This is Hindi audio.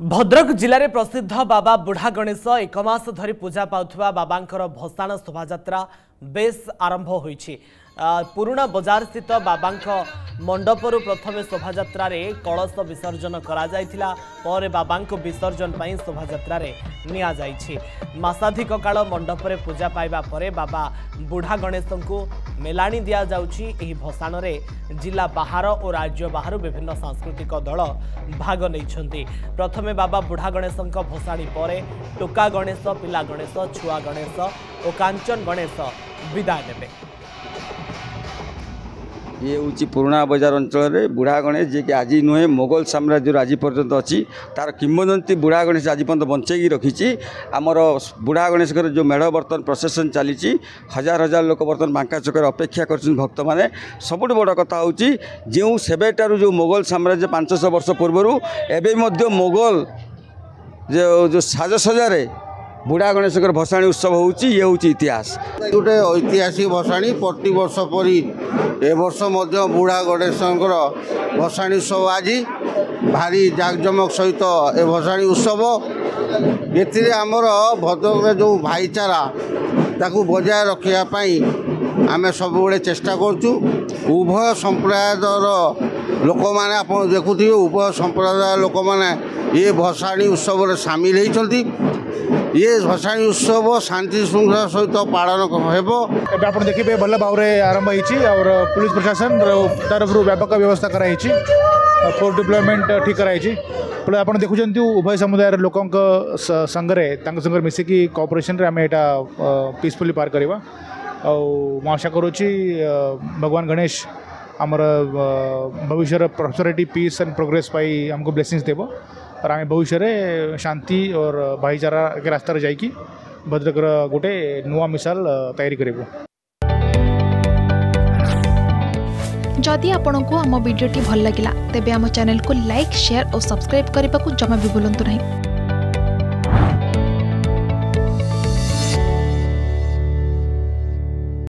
भद्रक जिले प्रसिद्ध बाबा बुढ़ा गणेश एक मास धरी पूजा पाउथवा बाबांकर भसान शोभायात्रा बेस आरंभ होईछि। पुराना बाजार स्थित बाबांक मंडपरु प्रथमे शोभायात्रा रे कलश विसर्जन करा जायथिला, परे बाबांक विसर्जन पई शोभायात्रा रे निया जायछि। मासाधिक काल मंडपरे पूजा पाइबा परे बाबा बुढ़ा गणेशंकु मेलाणी दिया जाउछि। एही भसान रे जिला बाहर और राज्य बाहर विभिन्न सांस्कृतिक दल भाग नैछन्ति। प्रथमे बाबा बुढ़ा गणेशंक भसाणी परे टोका गणेश, पिला गणेश, छुआ गणेश और कांचन गणेश विदा देबे। ये हूँ पुराणा बजार अंचल में बुढ़ा गणेश जी के आज नुहे मोगल साम्राज्य आज पर्यंत अच्छी तार किंवदंती बुढ़ा गणेश आज पर्यंत बंचेगी रखी। आमर बुढ़ा गणेश जो मेढ़ बर्तन प्रोसेसन चली हजार हजार लोक बर्तन बांका चकर अपेक्षा कर भक्त मैंने। सबुठ बड़ कथा हूँ जो सेबेठार जो मोगल साम्राज्य 500 वर्ष पूर्वर एवं मोगल जो साजसजार बुढ़ा गणेश भसाणी उत्सव हो इतिहास गोटे ऐतिहासिक भसाणी प्रति वर्ष परी ए वर्ष बुढ़ा गणेश भसाणी उत्सव आज भारी जाकजमक सहित ए भसाणी उत्सव ये आमर भद्रक जो भाईचारा ताकू बजाय रखापी आम सब चेष्टा करूँ। उभय संप्रदायर लोक मैंने आप देखुए उभय संप्रदाय लोक मैंने ये भसाणी उत्सव सामिल होती। ये भसाणी उत्सव शांति श्रृंखला सहित पालन हो देखिए भल भाव आरंभ होती और पुलिस प्रशासन तरफ व्यापक व्यवस्था कराई फोर्स डिप्लॉयमेंट ठीक कराई। आप देखुं उभय समुदाय लोक संगे मिसिकी कोऑपरेशन रे आम यहाँ पीसफुली पार करवा। आशा करुच्ची भगवान गणेश आमर भविष्य प्रॉस्पेरिटी पीस एंड प्रोग्रेस पाई हमको ब्लेसिंग्स देव और आम भविष्य में शांति और भाईचारा के रास्तार जाकि भद्रक गोटे नुआ मिसाल तैयारी करूँ। जदि आपंक आम भिड्टे भल लगा तेब आम चैनल को लाइक, शेयर और सब्सक्राइब करने को जमा भी भूलु नहीं।